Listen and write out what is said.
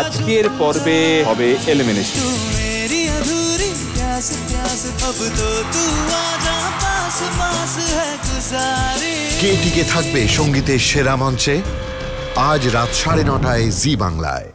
আজকের পর্বে হবে এলিমিনেশন। কে টিকে থাকবে সঙ্গীতের সেরা মঞ্চে? আজ রাত 9:30টায় জি বাংলায়।